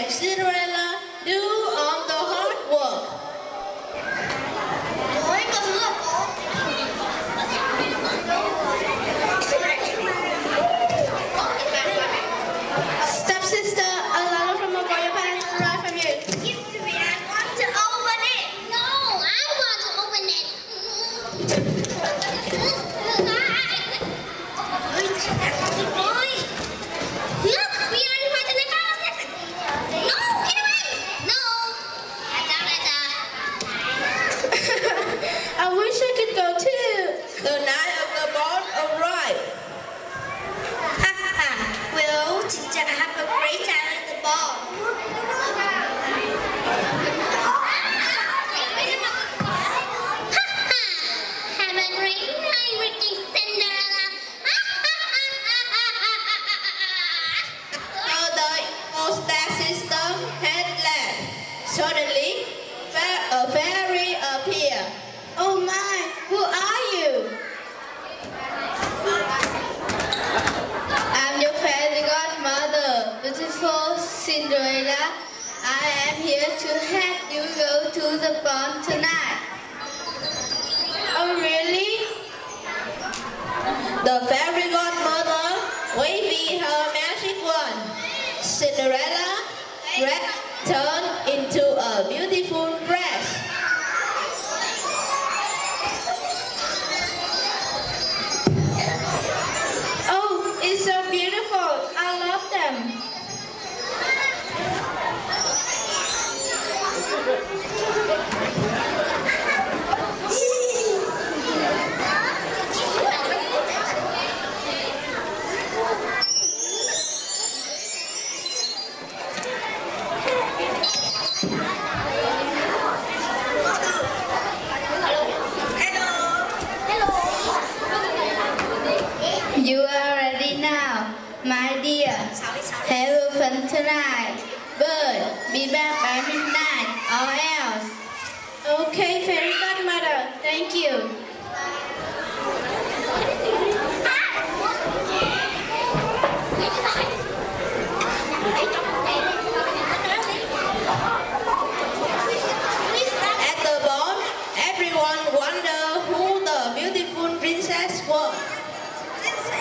let Cinderella do all the hard work. Stepsister, a letter from a royal palace arrived from you. Give it to me. I want to open it. No, I want to open it. Look, we are invited to the palace. No, get away. No. I wish I could go too. The night of the ball arrived. Will teacher have a great time at the ball? Suddenly, a fairy appeared. Oh my, who are you? I'm your fairy godmother, beautiful Cinderella. I am here to help you go to the pond tonight. Oh really? The fairy godmother waved her magic wand. Cinderella turned into a beautiful dress. Oh, it's so beautiful. I love them. You are ready now, my dear. Have fun tonight. But be back by midnight or else. Okay, fairy godmother. Thank you. At the ball, everyone wondered who the beautiful princess was. I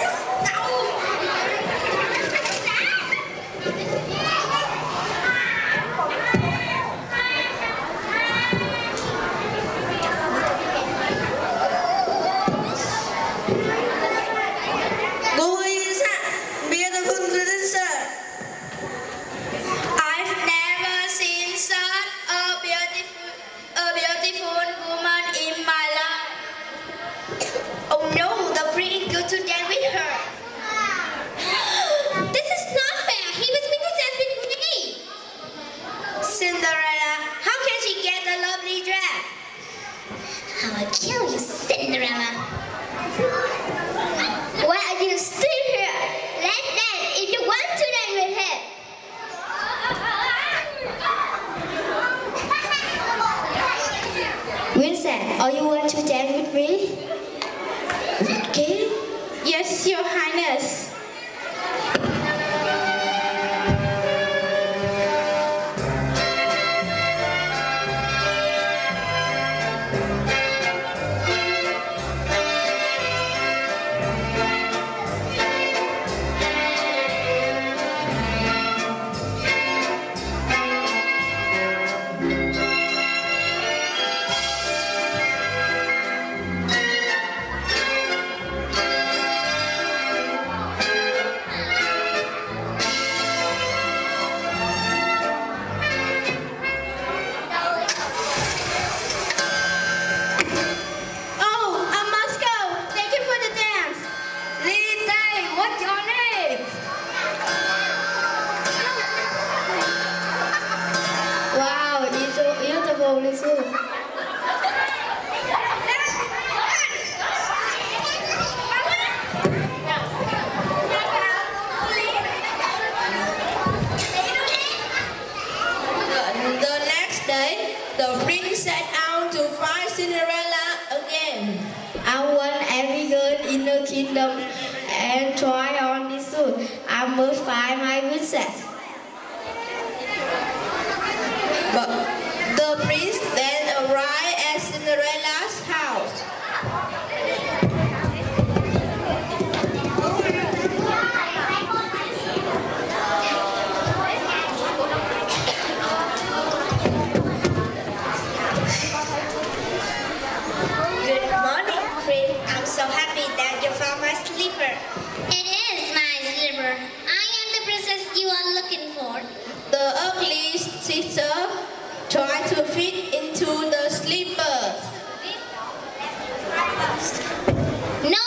will kill you, Cinderella. Why are you still here? Let them, if you want to, then with him. Vincent, are you want to dance with me? Okay. Yes, Your Highness. The prince set out to find Cinderella again. I want every girl in the kingdom and try on this suit. I must find my princess. at Cinderella's house. Good morning, Prince. I'm so happy that you found my slipper. It is my slipper. I am the princess you are looking for. The ugly sister try to fit into the slippers. No,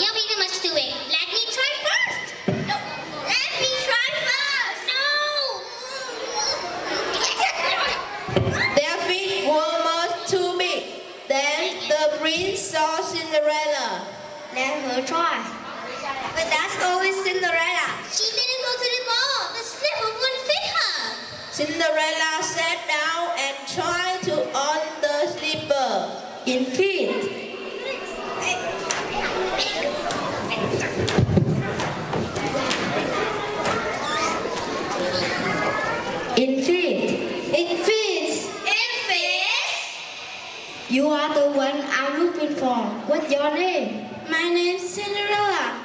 you're being much too big. Let me try first. No, let me try first. No. Their feet were much too big. Then the prince saw Cinderella. Let her try. But that's always Cinderella. She didn't go to the ball. The slipper wouldn't fit her. Cinderella sat down and try to on the slipper. In feet. In feet. In feet. In feet. You are the one I'm looking for. What's your name? My name's Cinderella.